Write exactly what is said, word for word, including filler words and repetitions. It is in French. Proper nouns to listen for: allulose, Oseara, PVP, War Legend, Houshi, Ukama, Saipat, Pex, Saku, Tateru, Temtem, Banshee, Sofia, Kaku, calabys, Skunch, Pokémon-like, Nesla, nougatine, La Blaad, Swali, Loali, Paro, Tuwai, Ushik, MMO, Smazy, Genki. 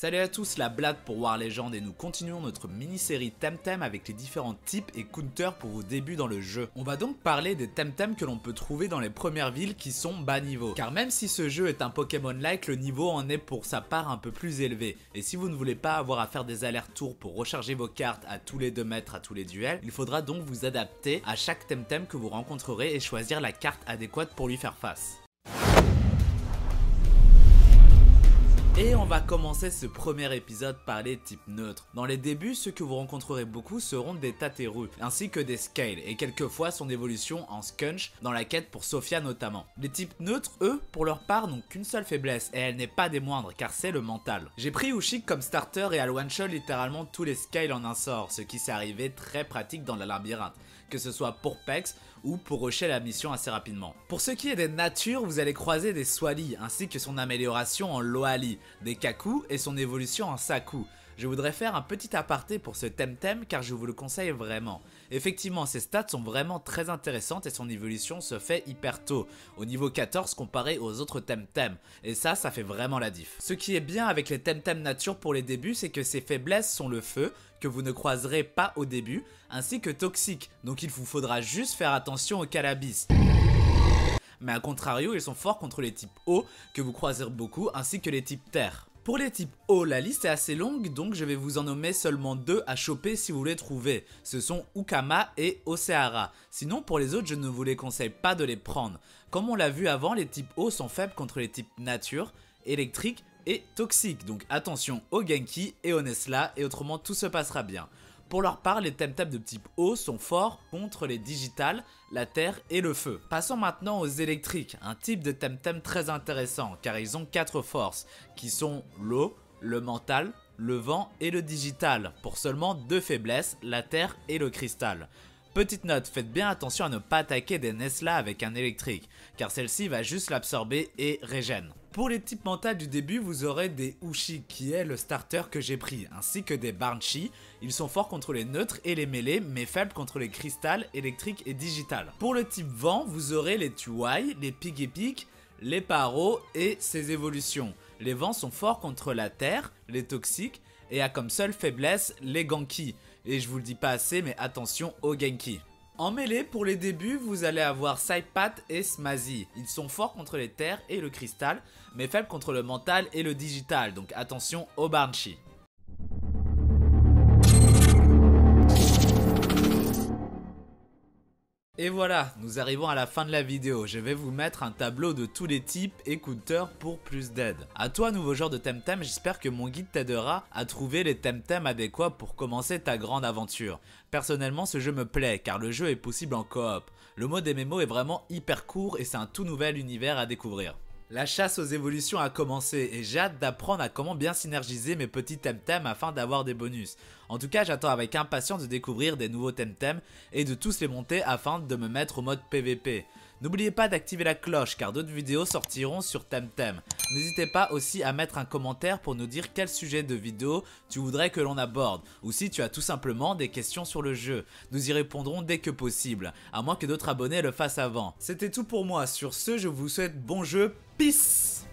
Salut à tous, la Blague pour War Legend et nous continuons notre mini-série Temtem avec les différents types et counters pour vos débuts dans le jeu. On va donc parler des Temtem que l'on peut trouver dans les premières villes qui sont bas niveau. Car même si ce jeu est un Pokémon-like, le niveau en est pour sa part un peu plus élevé. Et si vous ne voulez pas avoir à faire des allers-retours pour recharger vos cartes à tous les deux mètres à tous les duels, il faudra donc vous adapter à chaque Temtem que vous rencontrerez et choisir la carte adéquate pour lui faire face. Et on va commencer ce premier épisode par les types neutres. Dans les débuts, ceux que vous rencontrerez beaucoup seront des Tateru, ainsi que des Scales, et quelquefois son évolution en Skunch, dans la quête pour Sofia notamment. Les types neutres, eux, pour leur part, n'ont qu'une seule faiblesse, et elle n'est pas des moindres, car c'est le mental. J'ai pris Ushik comme starter et à one-shot littéralement tous les Scales en un sort, ce qui s'est arrivé très pratique dans la labyrinthe, que ce soit pour Pex ou pour rusher la mission assez rapidement. Pour ce qui est des natures, vous allez croiser des Swali ainsi que son amélioration en Loali, des Kaku et son évolution en Saku. Je voudrais faire un petit aparté pour ce Temtem car je vous le conseille vraiment. Effectivement, ses stats sont vraiment très intéressantes et son évolution se fait hyper tôt, au niveau quatorze comparé aux autres Temtem, et ça, ça fait vraiment la diff. Ce qui est bien avec les Temtem nature pour les débuts, c'est que ses faiblesses sont le feu, que vous ne croiserez pas au début, ainsi que toxique, donc il vous faudra juste faire attention aux calabys. Mais à contrario, ils sont forts contre les types eau, que vous croiserez beaucoup, ainsi que les types terre. Pour les types eau, la liste est assez longue, donc je vais vous en nommer seulement deux à choper si vous les trouvez. Ce sont Ukama et Oseara. Sinon, pour les autres, je ne vous les conseille pas de les prendre. Comme on l'a vu avant, les types eau sont faibles contre les types nature, électrique et toxique. Donc attention aux Genki et aux Nesla, et autrement tout se passera bien. Pour leur part, les Temtem de type eau sont forts contre les digitales, la terre et le feu. Passons maintenant aux électriques, un type de Temtem très intéressant car ils ont quatre forces qui sont l'eau, le mental, le vent et le digital pour seulement deux faiblesses, la terre et le cristal. Petite note, faites bien attention à ne pas attaquer des Nesla avec un électrique car celle-ci va juste l'absorber et régène. Pour les types mentales du début, vous aurez des Houshi qui est le starter que j'ai pris, ainsi que des Banshee. Ils sont forts contre les neutres et les mêlées, mais faibles contre les cristals, électriques et digitales. Pour le type vent, vous aurez les Tuwai, les Piggy Peak, les Paro et ses évolutions. Les vents sont forts contre la terre, les toxiques et a comme seule faiblesse les Genki. Et je vous le dis pas assez, mais attention aux Genki. En mêlée, pour les débuts, vous allez avoir Saipat et Smazy. Ils sont forts contre les terres et le cristal, mais faibles contre le mental et le digital, donc attention aux Banshee. Et voilà, nous arrivons à la fin de la vidéo, je vais vous mettre un tableau de tous les types et counters pour plus d'aide. A toi nouveau joueur de Temtem, j'espère que mon guide t'aidera à trouver les Temtem adéquats pour commencer ta grande aventure. Personnellement, ce jeu me plaît car le jeu est possible en coop. Le mode M M O est vraiment hyper court et c'est un tout nouvel univers à découvrir. La chasse aux évolutions a commencé et j'ai hâte d'apprendre à comment bien synergiser mes petits Temtem afin d'avoir des bonus. En tout cas, j'attends avec impatience de découvrir des nouveaux Temtem et de tous les monter afin de me mettre au mode P V P. N'oubliez pas d'activer la cloche car d'autres vidéos sortiront sur Temtem. N'hésitez pas aussi à mettre un commentaire pour nous dire quel sujet de vidéo tu voudrais que l'on aborde ou si tu as tout simplement des questions sur le jeu. Nous y répondrons dès que possible, à moins que d'autres abonnés le fassent avant. C'était tout pour moi, sur ce je vous souhaite bon jeu, peace!